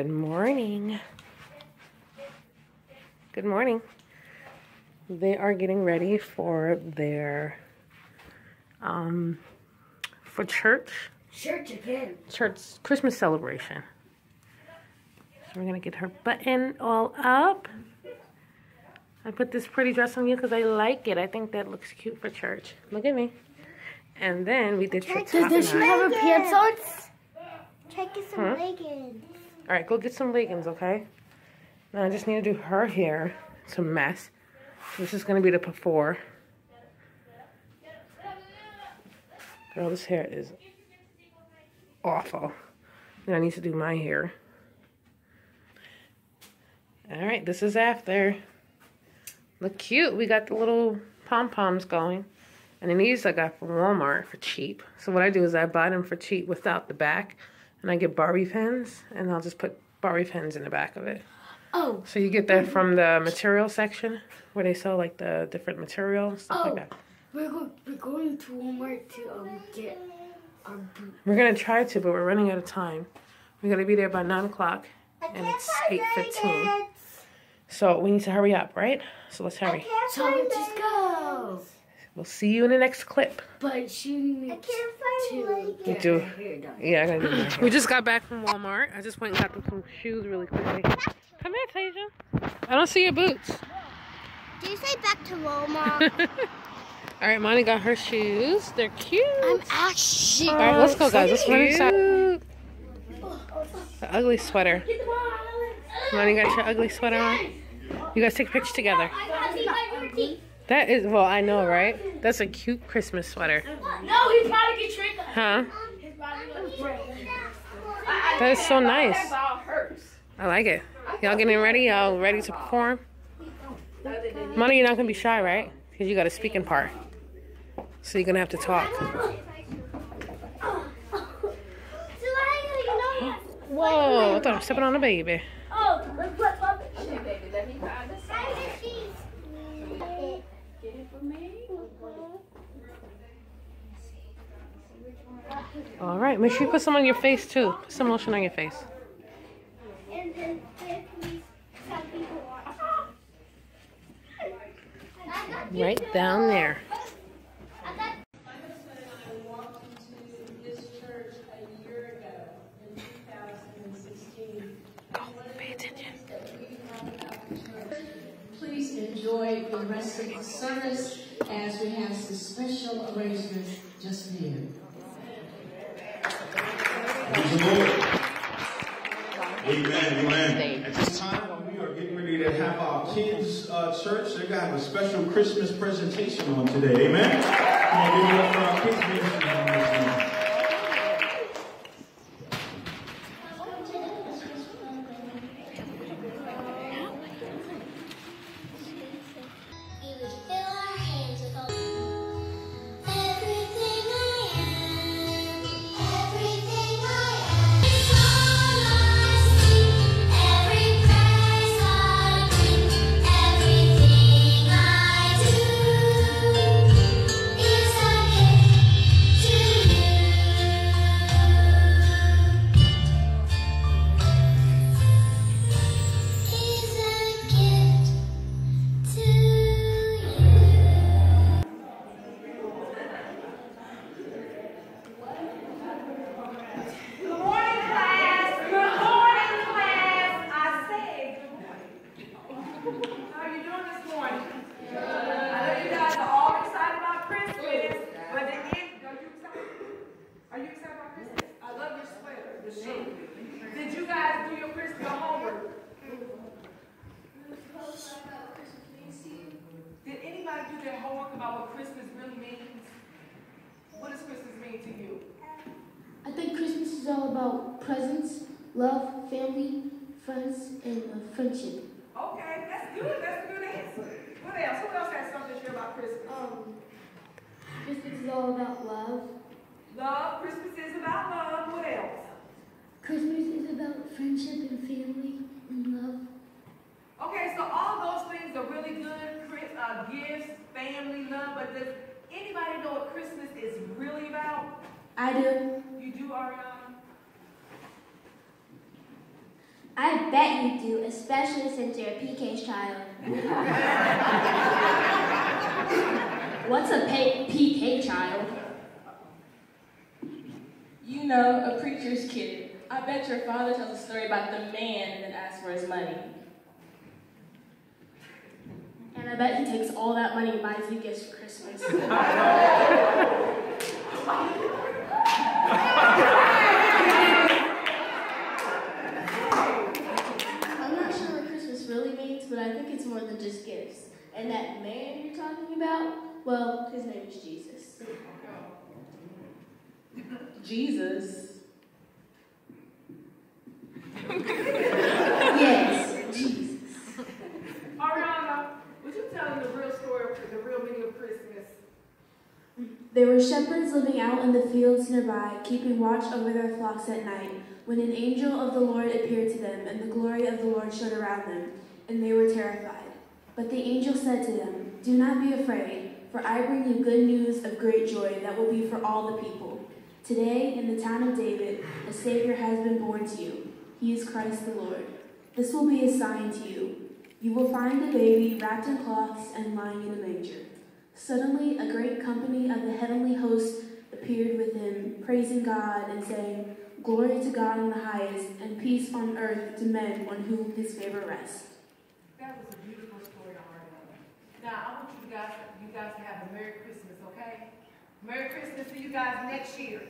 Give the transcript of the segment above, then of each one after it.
Good morning. Good morning. They are getting ready for their, for church. Church again. Church Christmas celebration. So we're going to get her button all up. I put this pretty dress on you because I like it. I think that looks cute for church. Look at me. And then we did church. Does she have her pants on? Try to get some leggings. All right, go get some leggings, okay? Now I just need to do her hair. It's a mess. This is going to be the before. Girl, this hair is awful. And I need to do my hair. All right, this is after. Look cute. We got the little pom-poms going. And then these I got from Walmart for cheap. So what I do is I buy them for cheap without the back. And I get Barbie pins. And I'll just put Barbie pins in the back of it. Oh. So you get that from the material section. Where they sell like the different materials. Stuff like that. We're going to Walmart to get our boots. We're going to try to, but we're running out of time. We're going to be there by 9 o'clock. And it's 8:15. So we need to hurry up, right? So let's hurry. So let's just go. We'll see you in the next clip. But she needs to get her hair done. Yeah, I gotta do my hair. We just got back from Walmart. I just went and got some shoes really quickly. Come here, Tasia. I don't see your boots. Do you say back to Walmart? All right, Monty got her shoes. They're cute. I'm actually. All right, let's go, guys. Let's run inside. The ugly sweater. Monty got your ugly sweater on. You guys take a picture together. That is, well, I know, right? That's a cute Christmas sweater. No, he's about to get tricked. Huh? That is so nice. I like it. Y'all getting ready? Y'all ready to perform? Monty, you're not going to be shy, right? Because you got a speaking part. So you're going to have to talk. Whoa, I thought I was stepping on a baby. Oh, okay, baby, let me find this. All right, make sure you put some on your face too. Put some lotion on your face. And then some people are right down there. Go, pay attention. Please enjoy the rest of the service as we have some special arrangements just for you. Amen, amen. At this time, we are getting ready to have our kids' church. They're going to have a special Christmas presentation on today. Amen. And give it up for our kids' ministry. Love, family, friends, and friendship. Okay, that's good. That's a good answer. What else? Who else has something to share about Christmas? Christmas is all about love. Love. Christmas is about love. What else? Christmas is about friendship and family and love. Okay, so all those things are really good. Gifts, family, love. But does anybody know what Christmas is really about? I do. You do, Ariana? I bet you do, especially since you're a PK child. What's a PK child? You know, a preacher's kid. I bet your father tells a story about the man and then asks for his money. And I bet he takes all that money and buys you gifts for Christmas. I'm not sure what Christmas really means, but I think it's more than just gifts. And that man you're talking about, well, his name is Jesus. Jesus? Yes, Jesus. Ariana, would you tell them the real story, the real meaning of Christmas? There were shepherds living out in the fields nearby, keeping watch over their flocks at night, when an angel of the Lord appeared to them, and the glory of the Lord shone around them, and they were terrified. But the angel said to them, "Do not be afraid, for I bring you good news of great joy that will be for all the people. Today, in the town of David, a Savior has been born to you. He is Christ the Lord. This will be a sign to you. You will find the baby wrapped in cloths and lying in a manger." Suddenly, a great company of the heavenly host appeared with him, praising God and saying, "Glory to God in the highest, and peace on earth to men on whom his favor rests." That was a beautiful story, Ariana. Now, I want you guys to have a Merry Christmas, okay? Merry Christmas to you guys next year.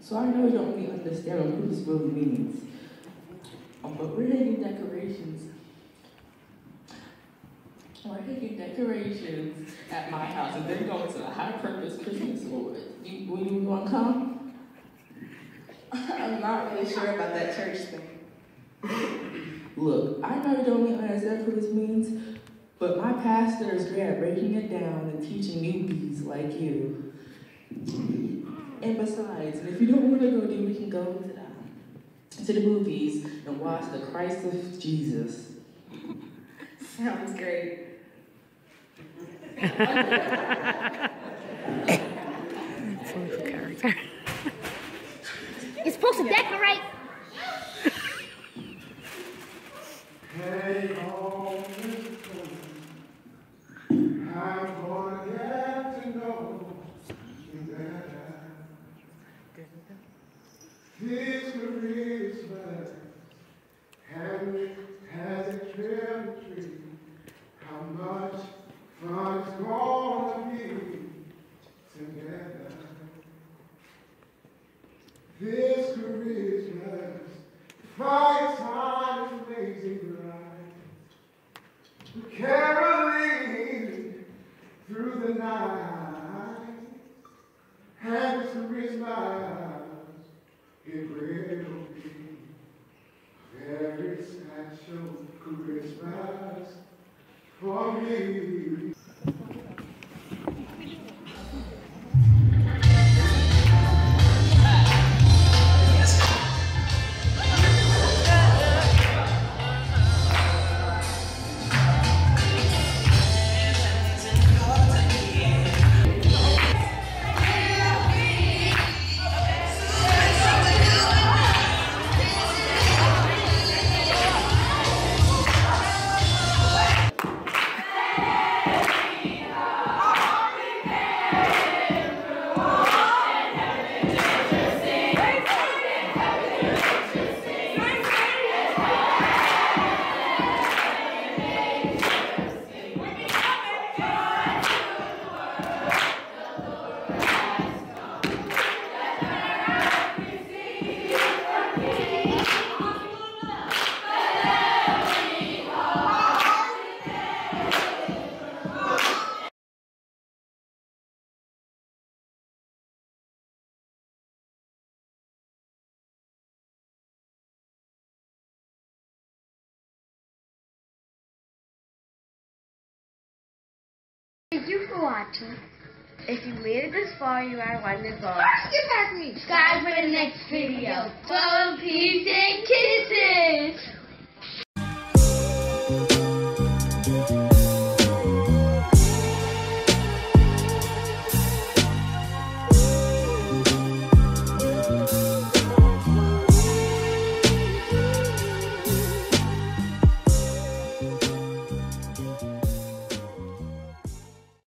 So I know you don't really understand what Christmas really means, but we're taking decorations. We're taking decorations at my house, and they're going to the High Purpose Christmas Award. Will you want to come? I'm not really sure about that church thing. look, I know you don't understand what this means, but my pastor is great at breaking it down and teaching newbies like you. And besides, if you don't want to go there, we can go to the movies and watch The Christ of Jesus. Sounds great. Character. You're supposed to decorate. Hey, all listen. I'm going to have to know that his charisma has a trail tree. How much fun it's going to be together. His charisma fights on an amazing ride, caroling through the night, and his charisma, it will be very special Christmas for me. Thank you for watching. If you made it this far, you are wonderful. Get past me! Subscribe for the next video. Well, peace and kitty.